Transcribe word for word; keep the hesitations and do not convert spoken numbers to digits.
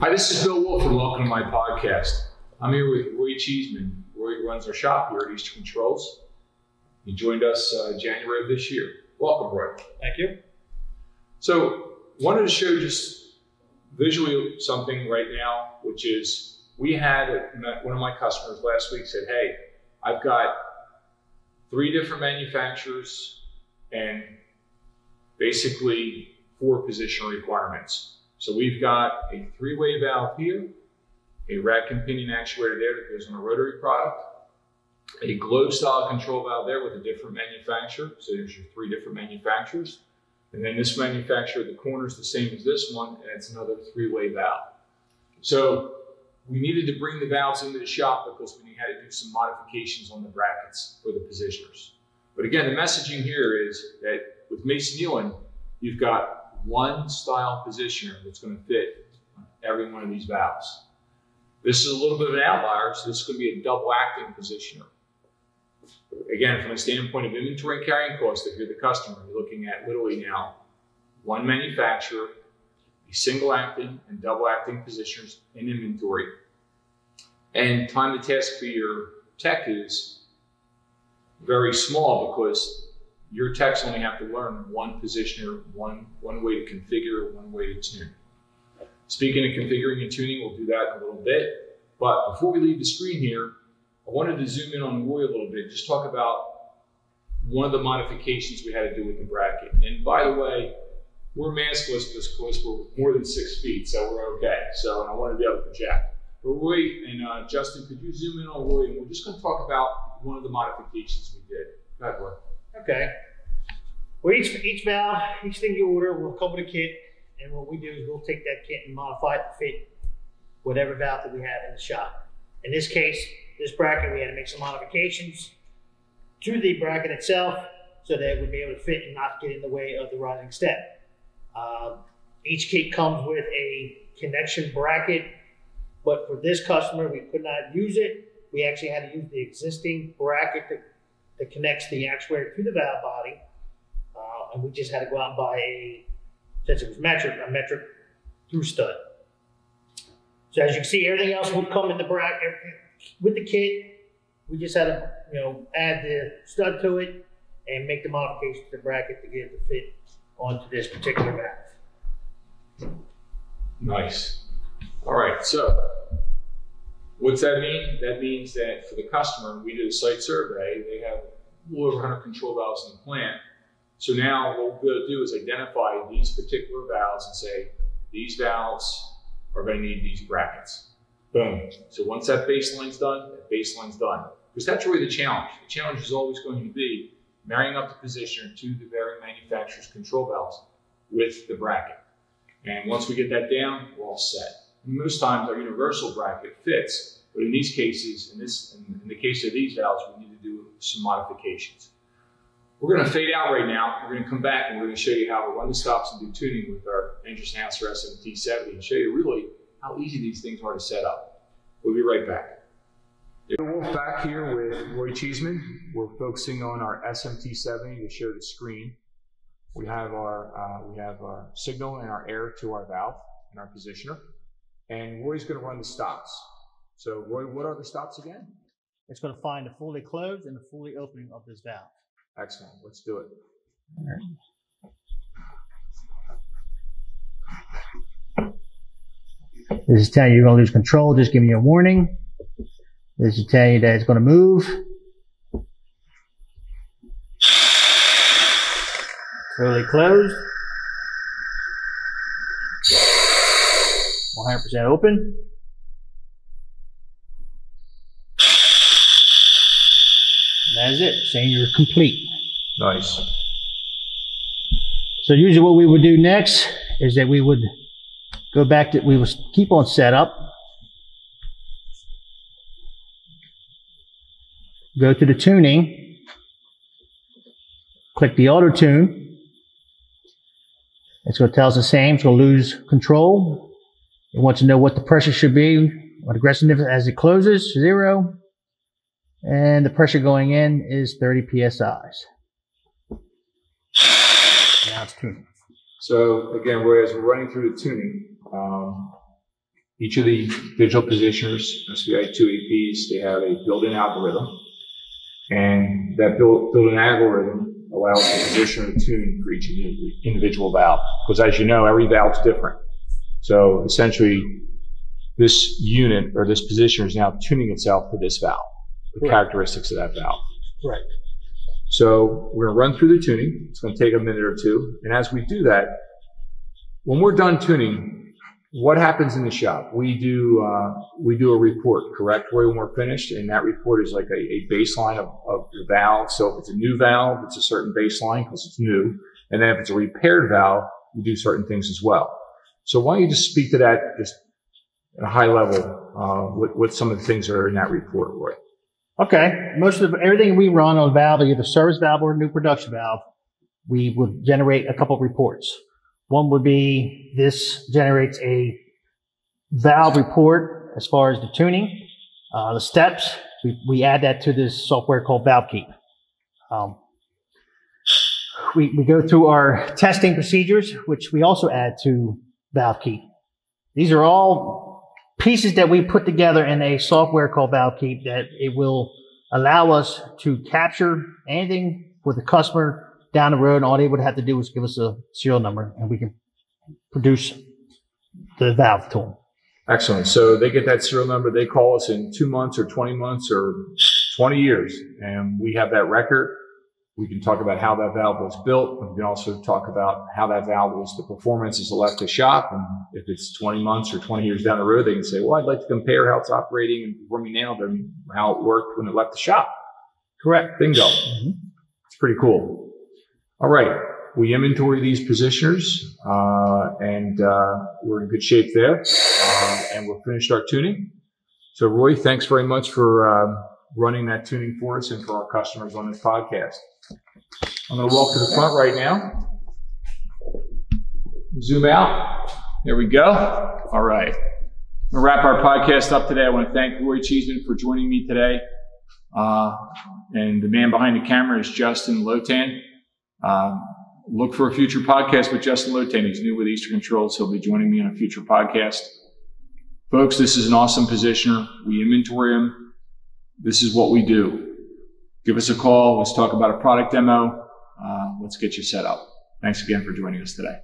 Hi, this is Bill Wolf and welcome to my podcast. I'm here with Roy Cheeseman. Roy runs our shop here at Eastern Controls. He joined us uh, January of this year. Welcome, Roy. Thank you. So, wanted to show just visually something right now, which is we had one of my customers last week said, hey, I've got three different manufacturers and basically four position requirements. So we've got a three-way valve here, a rack and pinion actuator there that goes on a rotary product, a globe-style control valve there with a different manufacturer. So there's your three different manufacturers. And then this manufacturer, the corner is the same as this one, and it's another three-way valve. So we needed to bring the valves into the shop because we had to do some modifications on the brackets for the positioners. But again, the messaging here is that with Masoneilan, you've got one style positioner that's going to fit every one of these valves. This is a little bit of an outlier, so this is going to be a double acting positioner. Again, from a standpoint of inventory and carrying costs, if you're the customer, you're looking at literally now one manufacturer, a single acting and double acting positioners in inventory. And time to task for your tech is very small because your techs only have to learn one positioner, one, one way to configure, one way to tune. Speaking of configuring and tuning, we'll do that in a little bit. But before we leave the screen here, I wanted to zoom in on Roy a little bit, just talk about one of the modifications we had to do with the bracket. And by the way, we're maskless because we're more than six feet, so we're okay. So and I wanted to be able to project. But Roy and uh, Justin, could you zoom in on Roy? And we're just gonna talk about one of the modifications we did. Go ahead, Roy. Okay. Well, each, each valve, each thing you order, we'll come with a kit, and what we do is we'll take that kit and modify it to fit whatever valve that we have in the shop. In this case, this bracket, we had to make some modifications to the bracket itself so that it would be able to fit and not get in the way of the rising step. Um, each kit comes with a connection bracket, but for this customer, we could not use it. We actually had to use the existing bracket that that connects the actuator to the valve body, uh, and we just had to go out and buy a, since it was metric, a metric through stud. So as you can see, everything else would come in the bracket with the kit. We just had to, you know, add the stud to it and make the modification to the bracket to get it to fit onto this particular valve. Nice. All right, so what's that mean? That means that for the customer, we did a site survey. They have a little over one hundred control valves in the plant. So now what we're going to do is identify these particular valves and say, these valves are going to need these brackets. Boom. So once that baseline's done, that baseline's done. Because that's really the challenge. The challenge is always going to be marrying up the positioner to the very manufacturer's control valves with the bracket. And once we get that down, we're all set. Most times our universal bracket fits, but in these cases, in this, in the case of these valves, we need to do some modifications. We're going to fade out right now. We're going to come back and we're going to show you how to run the stops and do tuning with our Endress+Hauser S M T seventy and show you really how easy these things are to set up. We'll be right back. We're back here with Roy Cheeseman. We're focusing on our S M T seventy to show the screen. We have our uh, we have our signal and our air to our valve and our positioner. And Roy's going to run the stops. So Roy, what are the stops again? It's going to find the fully closed and the fully opening of this valve. Excellent. Let's do it. All right. This is telling you you're going to lose control. Just giving you a warning. This is telling you that it's going to move. Fully closed. one hundred percent open. And that is it, saying you're complete. Nice. So usually what we would do next is that we would go back to, we would keep on setup. Go to the tuning. Click the auto tune. It's going to tell us the same, so we'll lose control. It wants to know what the pressure should be, what aggressiveness as it closes, zero. And the pressure going in is thirty P S Is. Now it's tuning. So again, whereas we're running through the tuning, um, Each of the digital positioners, S V I two A Ps, they have a built-in algorithm, and that built, built-in algorithm allows the positioner to tune for each individual valve. Because as you know, every valve's different. So essentially, this unit or this positioner is now tuning itself to this valve, the right. characteristics of that valve. Right. So we're going to run through the tuning. It's going to take a minute or two, and as we do that, when we're done tuning, what happens in the shop? We do uh, we do a report, correct, Roy, when we're finished, and that report is like a, a baseline of, of the valve. So if it's a new valve, it's a certain baseline because it's new, and then if it's a repaired valve, you do certain things as well. So why don't you just speak to that, just at a high level, uh, what, what some of the things are in that report, Roy? Okay, most of the, everything we run on valve, either service valve or new production valve, we would generate a couple of reports. One would be this generates a valve report as far as the tuning, uh, the steps. We, we add that to this software called ValveKeep. Um, we, we go through our testing procedures, which we also add to ValveKeep. These are all pieces that we put together in a software called ValveKeep that it will allow us to capture anything for the customer down the road, all they would have to do is give us a serial number, and we can produce the valve to them. Excellent. So they get that serial number. They call us in two months or twenty months or twenty years, and we have that record. We can talk about how that valve was built. We can also talk about how that valve was, the performance as it left the shop. And if it's twenty months or twenty years down the road, they can say, well, I'd like to compare how it's operating and performing now than how it worked when it left the shop. Correct. Bingo. Mm-hmm. It's pretty cool. All right, we inventory these positioners, uh, and uh, we're in good shape there, uh, and we'll finish our tuning. So Roy, thanks very much for uh, running that tuning for us and for our customers on this podcast. I'm gonna walk to the front right now. Zoom out, there we go. All right, I'm gonna wrap our podcast up today. I wanna thank Roy Cheeseman for joining me today. Uh, and the man behind the camera is Justin Lotan. Uh, look for a future podcast with Justin Lotan. He's new with Eastern Controls. He'll be joining me on a future podcast. Folks, this is an awesome positioner. We inventory them. This is what we do. Give us a call. Let's talk about a product demo. Uh, let's get you set up. Thanks again for joining us today.